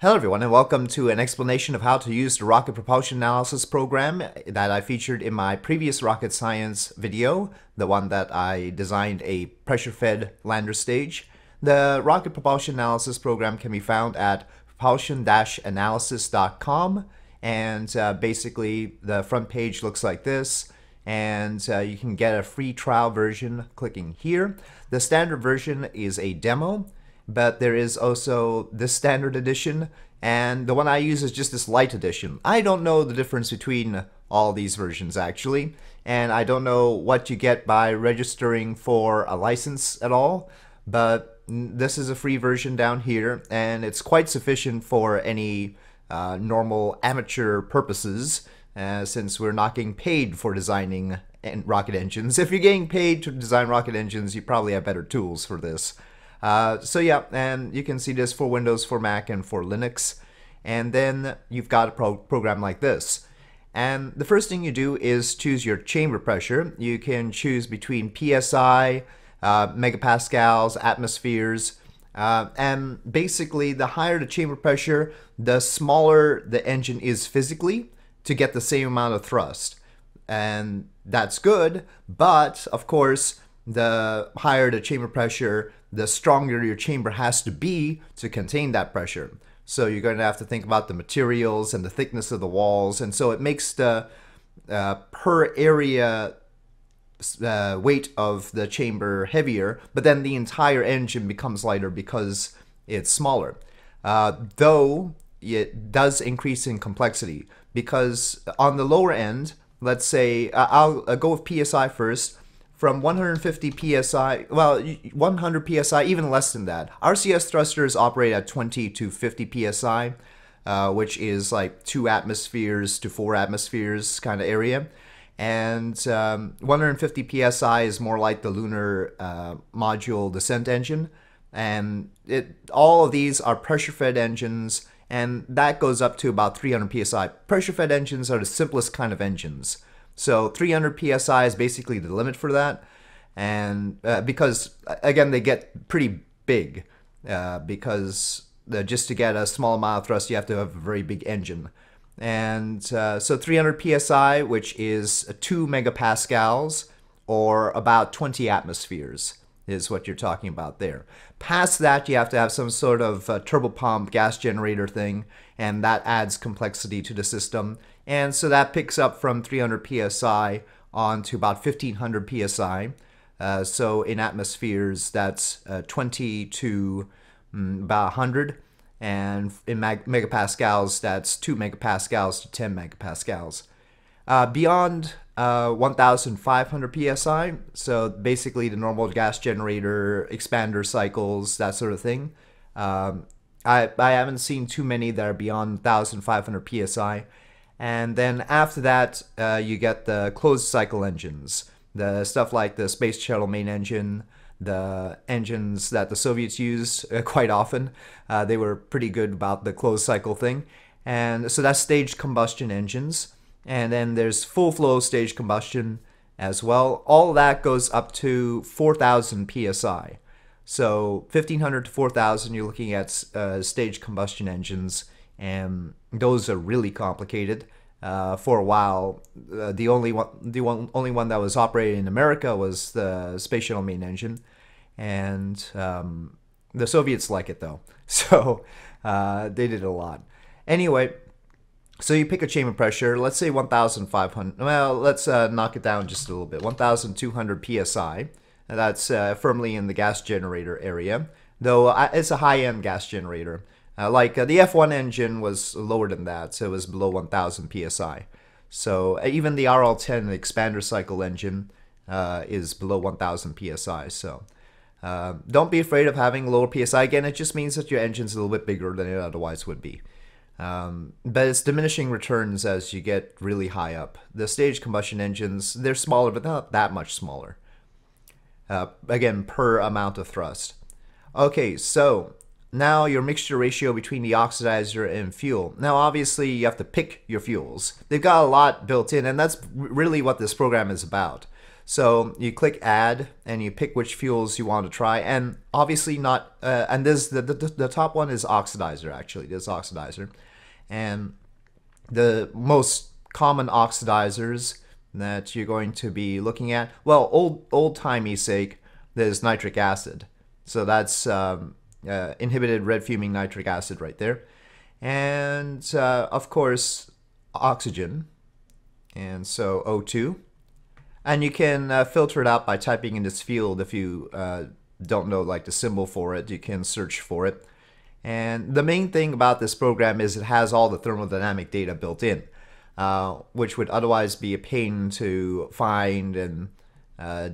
Hello everyone and welcome to an explanation of how to use the Rocket Propulsion Analysis program that I featured in my previous rocket science video, the one that I designed a pressure-fed lander stage. The Rocket Propulsion Analysis program can be found at propulsion-analysis.com, and basically the front page looks like this, and you can get a free trial version clicking here. The standard version is a demo, but there is also this standard edition, and the one I use is just this light edition. I don't know the difference between all these versions actually, and I don't know what you get by registering for a license at all, but this is a free version down here, and it's quite sufficient for any normal amateur purposes, since we're not getting paid for designing rocket engines. If you're getting paid to design rocket engines, you probably have better tools for this. So yeah, and you can see this for Windows, for Mac, and for Linux. And then you've got a program like this. And the first thing you do is choose your chamber pressure. You can choose between PSI, megapascals, atmospheres, and basically the higher the chamber pressure, the smaller the engine is physically to get the same amount of thrust. And that's good, but of course, the higher the chamber pressure, the stronger your chamber has to be to contain that pressure. So you're going to have to think about the materials and the thickness of the walls, and so it makes the per area weight of the chamber heavier, but then the entire engine becomes lighter because it's smaller. Though it does increase in complexity, because on the lower end, let's say, I'll go with PSI first. From 150 psi, well, 100 psi, even less than that. RCS thrusters operate at 20 to 50 psi, which is like 2 atmospheres to 4 atmospheres kind of area. And 150 psi is more like the lunar module descent engine. And all of these are pressure-fed engines, and that goes up to about 300 psi. Pressure-fed engines are the simplest kind of engines. So 300 psi is basically the limit for that, and because again they get pretty big, because just to get a small amount of thrust you have to have a very big engine, and so 300 psi, which is 2 megapascals or about 20 atmospheres, is what you're talking about there. Past that you have to have some sort of turbopump gas generator thing, and that adds complexity to the system. And so that picks up from 300 psi on to about 1500 psi. So in atmospheres, that's 20 to about 100. And in megapascals, that's 2 megapascals to 10 megapascals. Beyond 1500 psi, so basically the normal gas generator, expander cycles, that sort of thing. I haven't seen too many that are beyond 1500 psi. And then after that, you get the closed cycle engines, the stuff like the Space Shuttle main engine, the engines that the Soviets used quite often. They were pretty good about the closed cycle thing. And so that's staged combustion engines. And then there's full flow staged combustion as well. All that goes up to 4000 psi. So 1500 to 4000, you're looking at staged combustion engines. And those are really complicated. For a while, the only one that was operated in America was the Space Shuttle main engine, and the Soviets like it though, so they did a lot. Anyway, so you pick a chamber pressure. Let's say 1,500. Well, let's knock it down just a little bit. 1,200 psi. That's firmly in the gas generator area, though it's a high-end gas generator. Like the F1 engine was lower than that, so it was below 1000 psi. So even the RL-10 expander cycle engine is below 1000 psi. So don't be afraid of having lower psi. Again, it just means that your engine's a little bit bigger than it otherwise would be. But it's diminishing returns as you get really high up. The staged combustion engines, they're smaller, but not that much smaller. Again, per amount of thrust. Okay, so now your mixture ratio between the oxidizer and fuel. Now obviously you have to pick your fuels. They've got a lot built in, and that's really what this program is about. So you click add and you pick which fuels you want to try, and obviously not and this the top one is oxidizer. Actually, this oxidizer, and the most common oxidizers that you're going to be looking at, well, old-timey sake, there's nitric acid. So that's inhibited red fuming nitric acid right there, and of course oxygen, and so O2. And you can filter it out by typing in this field. If you don't know like the symbol for it, you can search for it. And the main thing about this program is it has all the thermodynamic data built in, which would otherwise be a pain to find and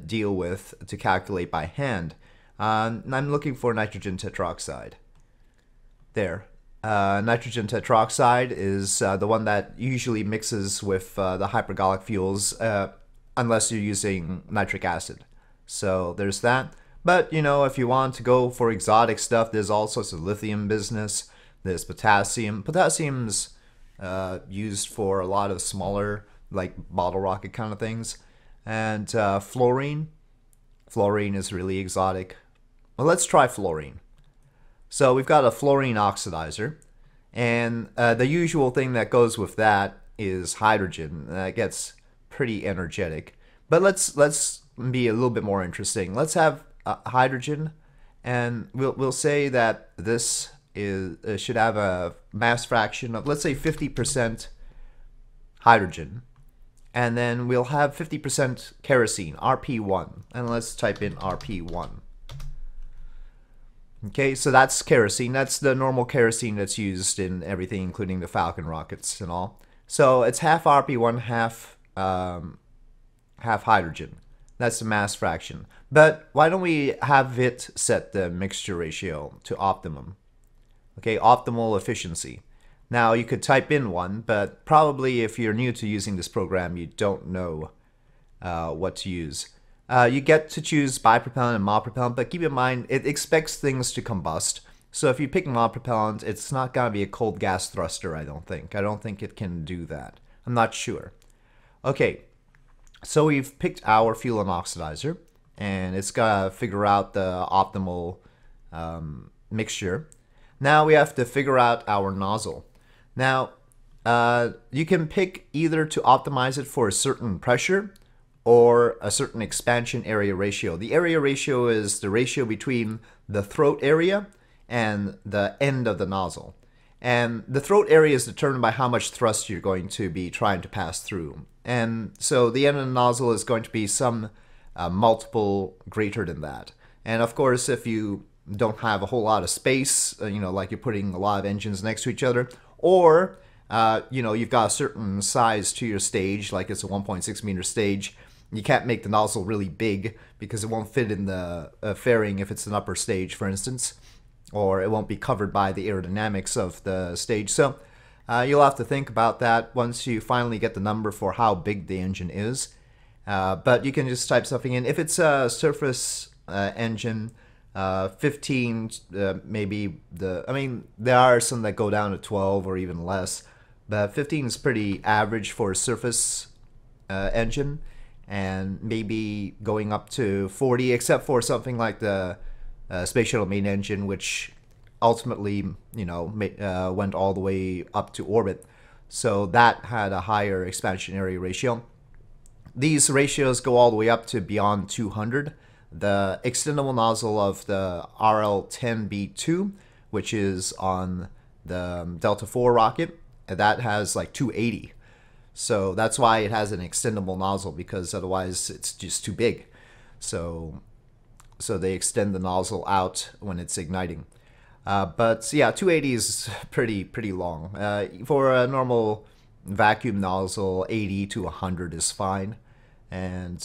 deal with, to calculate by hand. And I'm looking for nitrogen tetroxide. There. Nitrogen tetroxide is the one that usually mixes with the hypergolic fuels, unless you're using nitric acid. So there's that. But, you know, if you want to go for exotic stuff, there's all sorts of lithium business. There's potassium. Potassium's used for a lot of smaller, like, bottle rocket kind of things. And fluorine. Fluorine is really exotic. Well, let's try fluorine. So we've got a fluorine oxidizer. And the usual thing that goes with that is hydrogen. That gets pretty energetic. But let's be a little bit more interesting. Let's have hydrogen, and we'll say that this is should have a mass fraction of, let's say, 50% hydrogen, and then we'll have 50% kerosene, RP1, and let's type in RP1. Okay, so that's kerosene. That's the normal kerosene that's used in everything, including the Falcon rockets and all. So it's half RP1, half hydrogen. That's the mass fraction. But why don't we have it set the mixture ratio to optimum? Okay, optimal efficiency. Now you could type in one, but probably if you're new to using this program, you don't know what to use. You get to choose bipropellant and mild propellant, but keep in mind it expects things to combust. So if you pick mild propellant, it's not going to be a cold gas thruster, I don't think. I don't think it can do that. I'm not sure. Okay, so we've picked our fuel and oxidizer, and it's got to figure out the optimal mixture. Now we have to figure out our nozzle. Now, you can pick either to optimize it for a certain pressure or a certain expansion area ratio. The area ratio is the ratio between the throat area and the end of the nozzle. And the throat area is determined by how much thrust you're going to be trying to pass through. And so the end of the nozzle is going to be some multiple greater than that. And of course, if you don't have a whole lot of space, you know, like you're putting a lot of engines next to each other, or, you know, you've got a certain size to your stage, like it's a 1.6-meter stage, you can't make the nozzle really big because it won't fit in the fairing if it's an upper stage, for instance, or it won't be covered by the aerodynamics of the stage. So you'll have to think about that once you finally get the number for how big the engine is. But you can just type something in. If it's a surface engine, 15, maybe I mean, there are some that go down to 12 or even less, but 15 is pretty average for a surface engine, and maybe going up to 40, except for something like the space shuttle main engine, which ultimately, you know, went all the way up to orbit. So that had a higher expansion area ratio. These ratios go all the way up to beyond 200. The extendable nozzle of the RL-10B2, which is on the Delta IV rocket, that has like 280. So that's why it has an extendable nozzle, because otherwise it's just too big. So they extend the nozzle out when it's igniting. But yeah, 280 is pretty long. For a normal vacuum nozzle, 80 to 100 is fine. And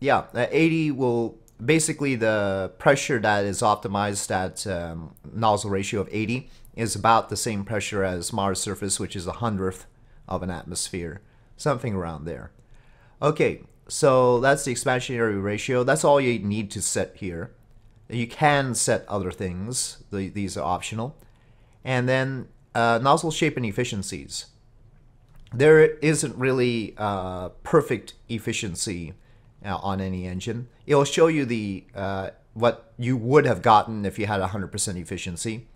yeah, 80 will basically, the pressure that is optimized at nozzle ratio of 80 is about the same pressure as Mars surface, which is 100th of an atmosphere, something around there. Okay. So that's the expansion area ratio. That's all you need to set here. You can set other things. These are optional. And then nozzle shape and efficiencies. There isn't really perfect efficiency on any engine. It'll show you the what you would have gotten if you had 100% efficiency.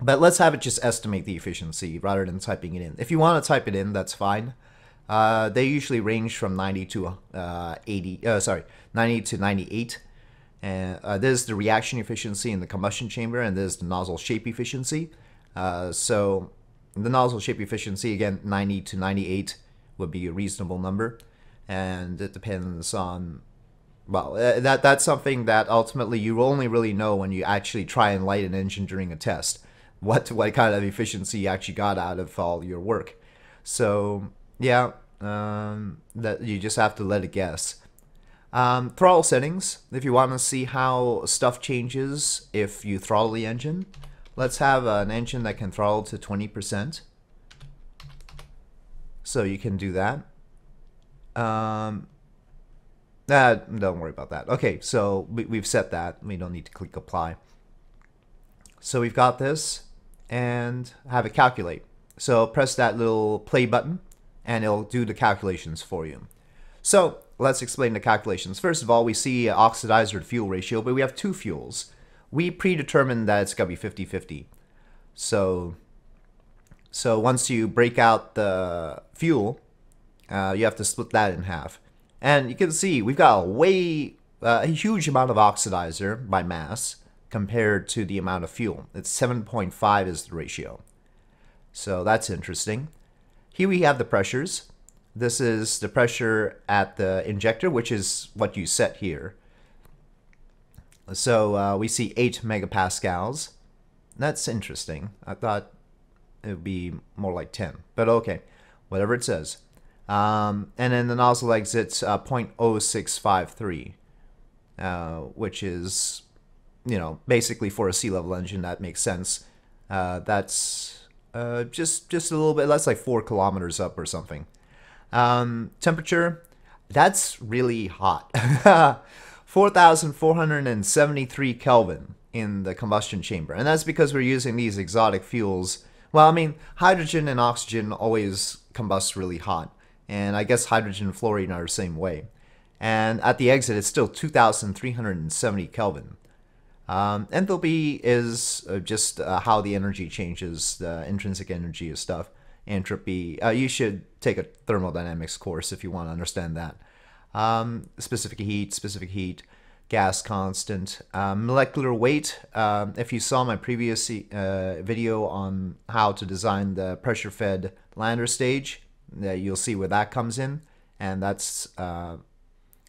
But let's have it just estimate the efficiency rather than typing it in. If you want to type it in, that's fine. They usually range from 90 to 98. And there's the reaction efficiency in the combustion chamber, and there's the nozzle shape efficiency. So the nozzle shape efficiency, again, 90 to 98 would be a reasonable number. And it depends on, well, that's something that ultimately you only really know when you actually try and light an engine during a test, what kind of efficiency you actually got out of all your work. So yeah, that you just have to let it guess. Throttle settings, if you want to see how stuff changes if you throttle the engine. Let's have an engine that can throttle to 20%. So you can do that. Don't worry about that. Okay, so we've set that. We don't need to click apply. So we've got this and have it calculate. So press that little play button and it'll do the calculations for you. So let's explain the calculations. First of all, we see oxidizer to fuel ratio, but we have two fuels. We predetermined that it's going to be 50-50. So once you break out the fuel, you have to split that in half. And you can see we've got a huge amount of oxidizer by mass compared to the amount of fuel. It's 7.5 is the ratio. So that's interesting. Here we have the pressures. This is the pressure at the injector, which is what you set here. So we see 8 megapascals. That's interesting. I thought it would be more like 10, but okay, whatever it says. And then the nozzle exits 0.0653, which is, you know, basically for a sea level engine, that makes sense. That's just a little bit. That's like 4 kilometers up or something. Temperature, that's really hot. 4,473 Kelvin in the combustion chamber. And that's because we're using these exotic fuels. Well, I mean, hydrogen and oxygen always combust really hot. And I guess hydrogen and fluorine are the same way. And at the exit, it's still 2,370 Kelvin. Enthalpy is just how the energy changes, the intrinsic energy of stuff. Entropy, you should take a thermodynamics course if you want to understand that. Specific heat, gas constant, molecular weight. If you saw my previous video on how to design the pressure-fed lander stage, you'll see where that comes in, and that's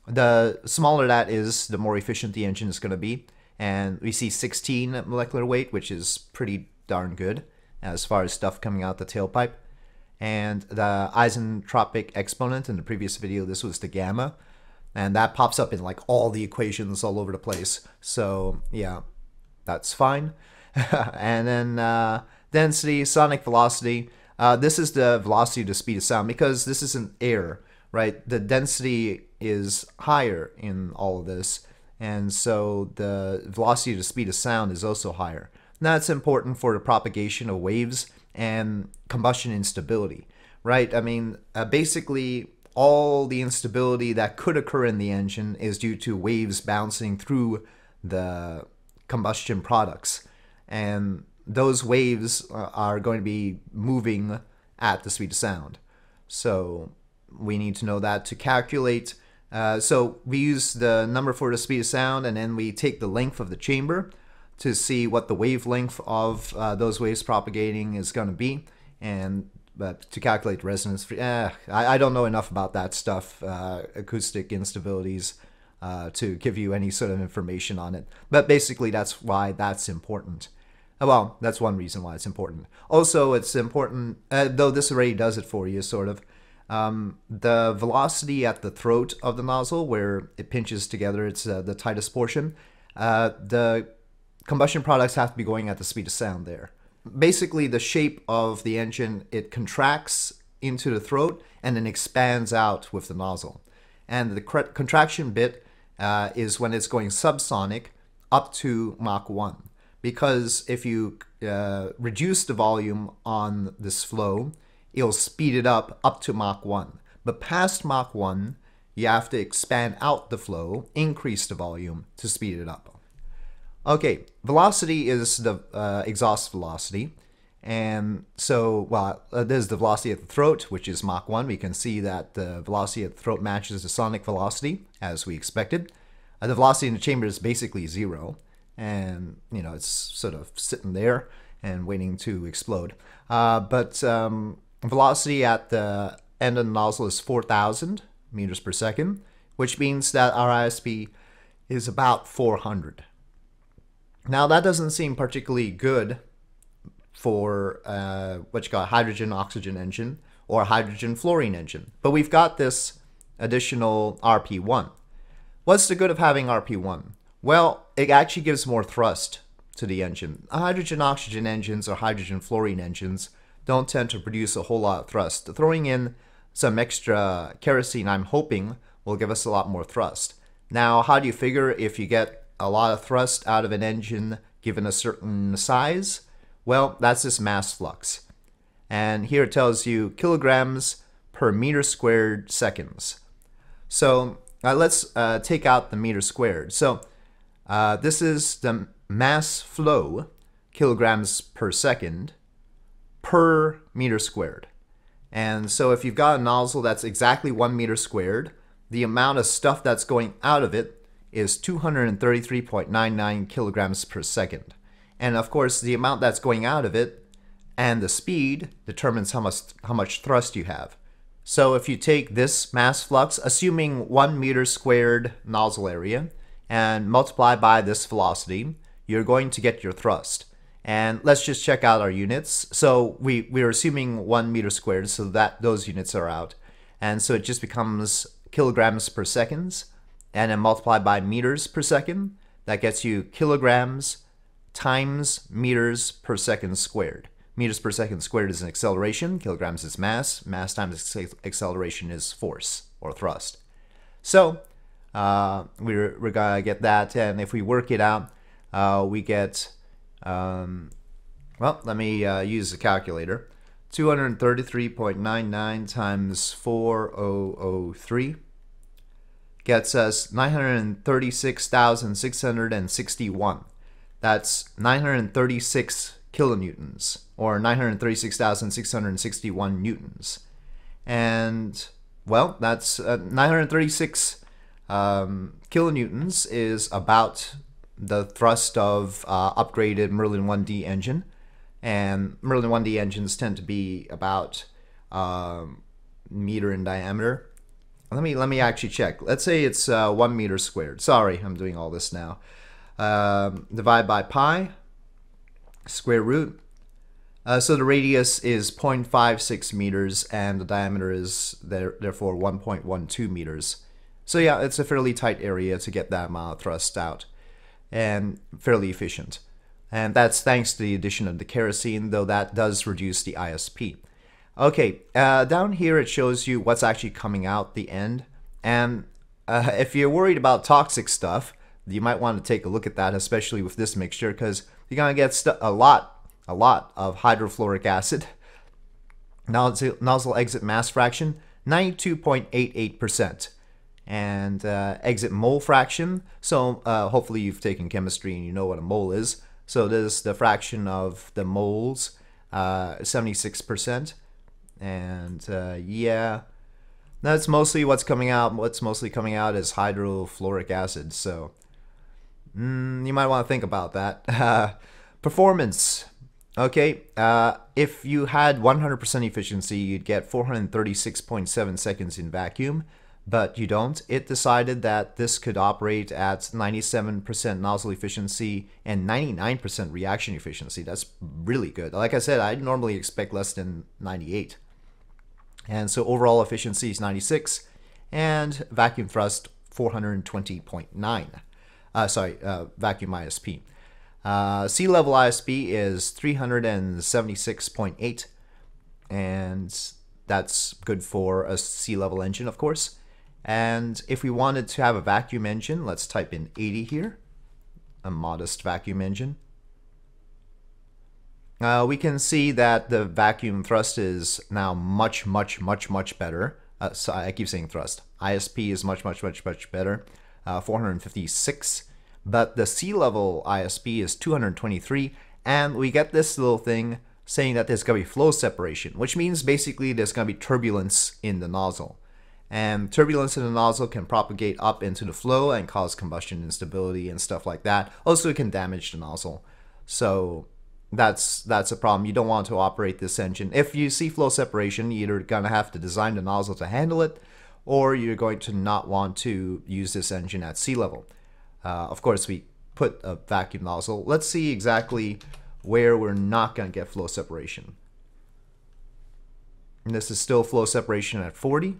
the smaller that is, the more efficient the engine is going to be. And we see 16 at molecular weight, which is pretty darn good as far as stuff coming out the tailpipe. And the isentropic exponent, in the previous video this was the gamma, and that pops up in like all the equations all over the place. So yeah, that's fine. And then density, sonic velocity. This is the velocity to speed of sound, because this isn't air, right? The density is higher in all of this, and so the velocity to speed of sound is also higher. And that's important for the propagation of waves and combustion instability, right? I mean, basically all the instability that could occur in the engine is due to waves bouncing through the combustion products, and those waves are going to be moving at the speed of sound. So we need to know that to calculate. So we use the number for the speed of sound, and then we take the length of the chamber to see what the wavelength of those waves propagating is going to be, and to calculate resonance. I don't know enough about that stuff, acoustic instabilities, to give you any sort of information on it. But basically that's why that's important. Well, that's one reason why it's important. Also, it's important, though this already does it for you, sort of, the velocity at the throat of the nozzle, where it pinches together, it's the tightest portion. The combustion products have to be going at the speed of sound there. Basically, the shape of the engine, it contracts into the throat and then expands out with the nozzle. And the contraction bit is when it's going subsonic up to Mach 1. Because if you reduce the volume on this flow, it'll speed it up to Mach 1. But past Mach 1, You have to expand out the flow, increase the volume to speed it up. Okay, velocity is the exhaust velocity. And so, well, there's the velocity at the throat, which is Mach 1. We can see that the velocity at the throat matches the sonic velocity, as we expected. The velocity in the chamber is basically zero. And, you know, it's sort of sitting there and waiting to explode. Velocity at the end of the nozzle is 4,000 meters per second, which means that our ISP is about 400. Now, that doesn't seem particularly good for what you call a hydrogen-oxygen engine or a hydrogen-fluorine engine. But we've got this additional RP1. What's the good of having RP1? Well, it actually gives more thrust to the engine. Hydrogen-oxygen engines or hydrogen-fluorine engines don't tend to produce a whole lot of thrust. Throwing in some extra kerosene, I'm hoping, will give us a lot more thrust. Now, how do you figure if you get a lot of thrust out of an engine given a certain size? Well, that's this mass flux. And here it tells you kilograms per meter squared seconds. So let's take out the meter squared. So this is the mass flow, kilograms per second, per meter squared. And so if you've got a nozzle that's exactly 1 meter squared, the amount of stuff that's going out of it is 233.99 kilograms per second. And of course, the amount that's going out of it and the speed determines how much thrust you have. So if you take this mass flux, assuming 1 meter squared nozzle area, and multiply by this velocity, you're going to get your thrust. And let's just check out our units. So we're assuming 1 meter squared, so that those units are out. And so it just becomes kilograms per second, and then multiply by meters per second. That gets you kilograms times meters per second squared. Meters per second squared is an acceleration, kilograms is mass, mass times acceleration is force or thrust. So we're gonna get that, and if we work it out, we get, well, let me use the calculator, 233.99 times 4003 gets us 936,661. That's 936 kilonewtons, or 936,661 newtons. And, well, that's 936 kilonewtons is about the thrust of upgraded Merlin 1D engine. And Merlin 1D engines tend to be about a meter in diameter. Let me actually check. Let's say it's 1 meter squared. Sorry, I'm doing all this now. Divide by pi, square root. So the radius is 0.56 meters, and the diameter is therefore 1.12 meters. So yeah, it's a fairly tight area to get that amount of thrust out, and fairly efficient. And that's thanks to the addition of the kerosene, though that does reduce the ISP. Okay, down here it shows you what's actually coming out the end. And if you're worried about toxic stuff, you might want to take a look at that, especially with this mixture, because you're going to get a lot of hydrofluoric acid. Nozzle exit mass fraction, 92.88%. And exit mole fraction, so hopefully you've taken chemistry and you know what a mole is. So there's the fraction of the moles, 76%. And yeah, that's mostly what's coming out. What's mostly coming out is hydrofluoric acid, so you might want to think about that. Performance. Okay, if you had 100% efficiency, you'd get 436.7 seconds in vacuum, but you don't. It decided that this could operate at 97% nozzle efficiency and 99% reaction efficiency. That's really good. Like I said, I normally expect less than 98. And so overall efficiency is 96, and vacuum thrust 420.9. Vacuum ISP. Sea level ISP is 376.8, and that's good for a sea level engine, of course. And if we wanted to have a vacuum engine, let's type in 80 here, a modest vacuum engine. We can see that the vacuum thrust is now much better. so I keep saying thrust. ISP is much better, 456, but the sea level ISP is 223, and we get this little thing saying that there's gonna be flow separation, which means basically there's gonna be turbulence in the nozzle. And turbulence in the nozzle can propagate up into the flow and cause combustion instability and stuff like that. Also, it can damage the nozzle. So that's a problem. You don't want to operate this engine. If you see flow separation, you're either gonna have to design the nozzle to handle it, or you're going to not want to use this engine at sea level. Of course, we put a vacuum nozzle. Let's see exactly where we're not gonna get flow separation. And this is still flow separation at 40.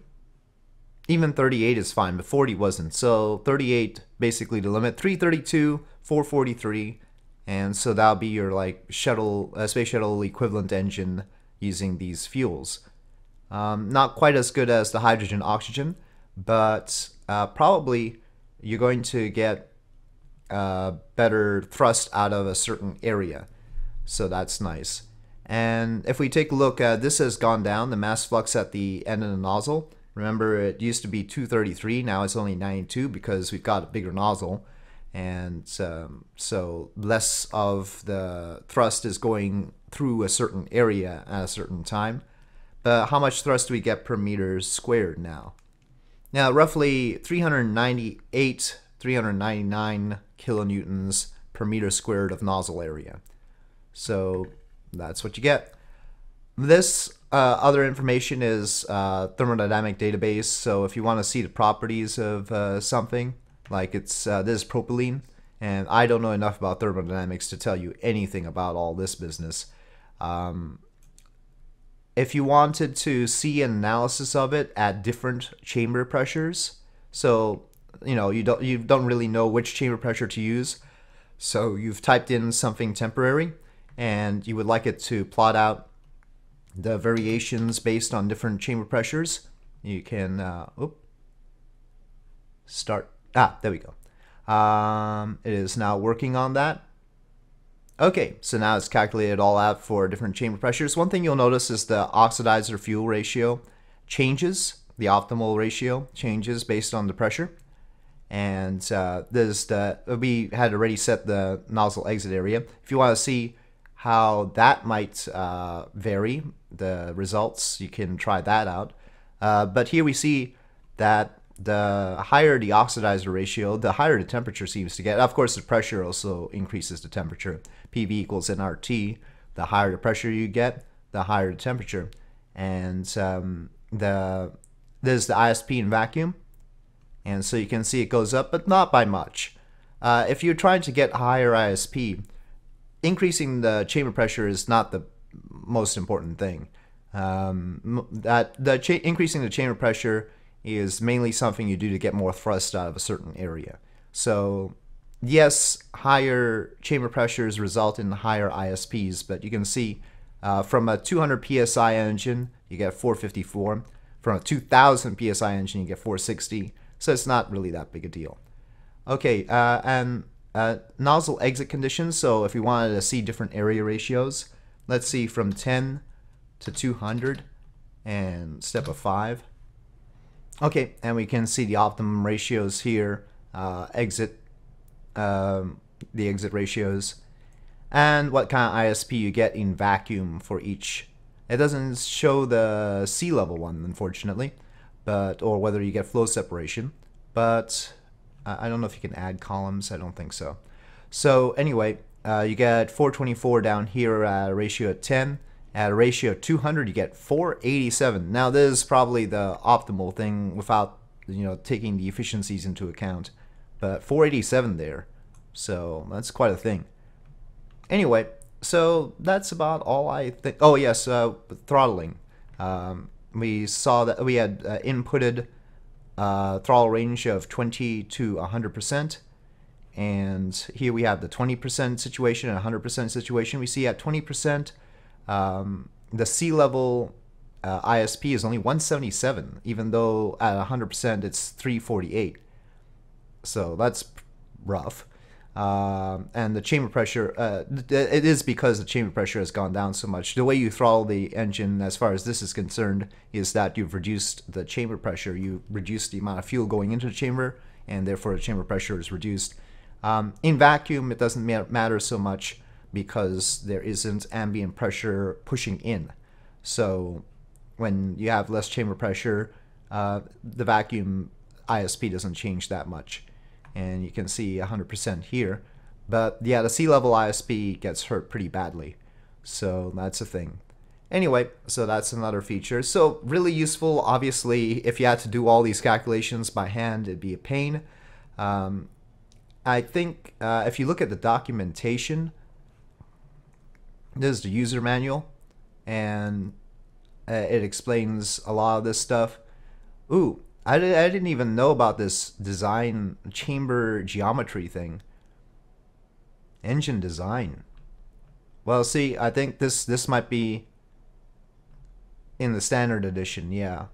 Even 38 is fine, but 40 wasn't. So 38, basically the limit, 332, 443. And so that'll be your like shuttle, space shuttle equivalent engine using these fuels. Not quite as good as the hydrogen oxygen, but probably you're going to get better thrust out of a certain area. So that's nice. And if we take a look, this has gone down, the mass flux at the end of the nozzle. Remember, it used to be 233, now it's only 92 because we've got a bigger nozzle. And so less of the thrust is going through a certain area at a certain time. But how much thrust do we get per meter squared now? Now, roughly 398, 399 kilonewtons per meter squared of nozzle area. So that's what you get. This other information is thermodynamic database. So if you want to see the properties of something, like it's this is propylene, and I don't know enough about thermodynamics to tell you anything about all this business. If you wanted to see an analysis of it at different chamber pressures, so you know you don't really know which chamber pressure to use, so you've typed in something temporary, and you would like it to plot out the variations based on different chamber pressures, you can start. Ah, there we go. It is now working on that. Okay, so now it's calculated all out for different chamber pressures. One thing you'll notice is the oxidizer fuel ratio changes, the optimal ratio changes based on the pressure. And we had already set the nozzle exit area. If you want to see how that might vary, the results, you can try that out. But here we see that the higher the oxidizer ratio, the higher the temperature seems to get. Of course, the pressure also increases the temperature. PV equals nRT. The higher the pressure you get, the higher the temperature. And this is the ISP in vacuum. And so you can see it goes up, but not by much. If you're trying to get higher ISP, increasing the chamber pressure is not the most important thing. Increasing the chamber pressure is mainly something you do to get more thrust out of a certain area. So yes, higher chamber pressures result in higher ISPs, but you can see from a 200 PSI engine, you get 454. From a 2000 PSI engine, you get 460. So it's not really that big a deal. Okay, nozzle exit conditions. So if we wanted to see different area ratios, let's see from 10 to 200 and step of 5. Okay, and we can see the optimum ratios here, the exit ratios, and what kind of ISP you get in vacuum for each. It doesn't show the sea level one, unfortunately, but or whether you get flow separation, but I don't know if you can add columns. I don't think so. So anyway, you get 424 down here at a ratio of 10. At a ratio of 200, you get 487. Now this is probably the optimal thing without taking the efficiencies into account, but 487 there. So that's quite a thing. Anyway, so that's about all I think. Oh yes, throttling. We saw that we had inputted throttle range of 20 to 100%. And here we have the 20% situation and 100% situation. We see at 20%, the sea level ISP is only 177, even though at 100% it's 348. So that's rough. and the chamber pressure, it is because the chamber pressure has gone down so much. The way you throttle the engine, as far as this is concerned, is that you've reduced the chamber pressure. You reduce the amount of fuel going into the chamber, and therefore the chamber pressure is reduced. In vacuum, it doesn't matter so much because there isn't ambient pressure pushing in. So when you have less chamber pressure, the vacuum ISP doesn't change that much. And you can see 100% here. But yeah, the sea level ISP gets hurt pretty badly. So that's a thing. Anyway, so that's another feature. So really useful. Obviously, if you had to do all these calculations by hand, it'd be a pain. I think if you look at the documentation, this is the user manual, and it explains a lot of this stuff. Ooh, I didn't even know about this design chamber geometry thing. Engine design. Well, see, I think this might be in the standard edition, yeah.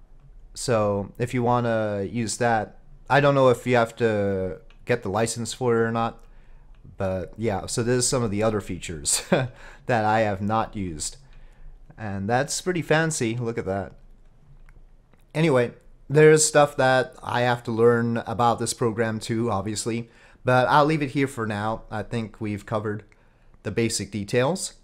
So if you want to use that, I don't know if you have to get the license for it or not. But yeah, so there's some of the other features that I have not used. And that's pretty fancy. Look at that. Anyway, there's stuff that I have to learn about this program too, obviously. But I'll leave it here for now. I think we've covered the basic details.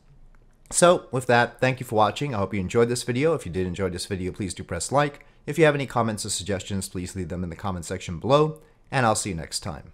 So with that, thank you for watching. I hope you enjoyed this video. If you did enjoy this video, please do press like. If you have any comments or suggestions, please leave them in the comment section below. And I'll see you next time.